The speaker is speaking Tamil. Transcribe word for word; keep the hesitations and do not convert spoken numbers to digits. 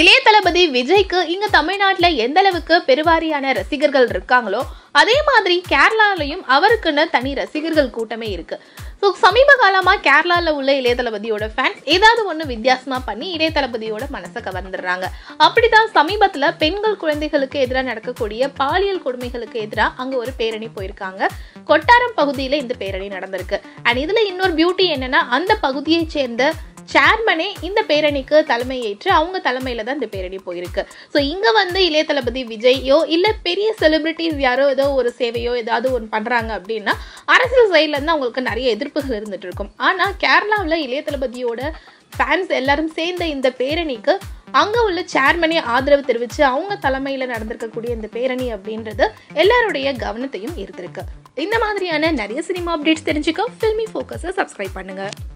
இளைய தளபதி விஜய்க்கு இங்க தமிழ்நாட்டுல எந்த அளவுக்கு பெருவாரியான ரசிகர்கள் இருக்காங்களோ அதே மாதிரி கேரளாலையும் அவருக்குன்னு தனி ரசிகர்கள் கூட்டமே இருக்கு. ஸோ சமீப காலமாக கேரளாவில் உள்ள இளைய தளபதியோட ஃபேன்ஸ் ஏதாவது ஒன்று வித்தியாசமாக பண்ணி இளைய தளபதியோட மனசை கவர்ந்துடுறாங்க. அப்படி தான் சமீபத்தில் பெண்கள் குழந்தைகளுக்கு எதிராக நடக்கக்கூடிய பாலியல் கொடுமைகளுக்கு எதிராக அங்கே ஒரு பேரணி போயிருக்காங்க. கொட்டாரம் பகுதியில் இந்த பேரணி நடந்திருக்கு. அண்ட் இதில் இன்னொரு பியூட்டி என்னென்னா, அந்த பகுதியை சேர்ந்த சேர்மனே இந்த பேரணிக்கு தலைமை ஏற்று அவங்க தலைமையில தான் இந்த பேரணி போயிருக்கு. ஸோ இங்கே வந்து இளைய தளபதி விஜய்யோ இல்லை பெரிய செலிபிரிட்டிஸ் யாரோ ஏதோ ஒரு சேவையோ ஏதாவது ஒன்று பண்ணுறாங்க அப்படின்னா அரசியல் சைட்லேருந்து அவங்களுக்கு நிறைய எதிர்ப்புகள் இருந்துட்டு இருக்கும். ஆனால் கேரளாவில் இளைய தளபதியோட ஃபேன்ஸ் எல்லாரும் சேர்ந்த இந்த பேரணிக்கு அங்கே உள்ள சேர்மனே ஆதரவு தெரிவித்து அவங்க தலைமையில் நடந்திருக்கக்கூடிய இந்த பேரணி அப்படின்றது எல்லாருடைய கவனத்தையும் ஈர்த்திருக்கு. இந்த மாதிரியான நிறைய சினிமா அப்டேட்ஸ் தெரிஞ்சுக்க ஃபில்மி ஃபோக்கஸை சப்ஸ்கிரைப் பண்ணுங்கள்.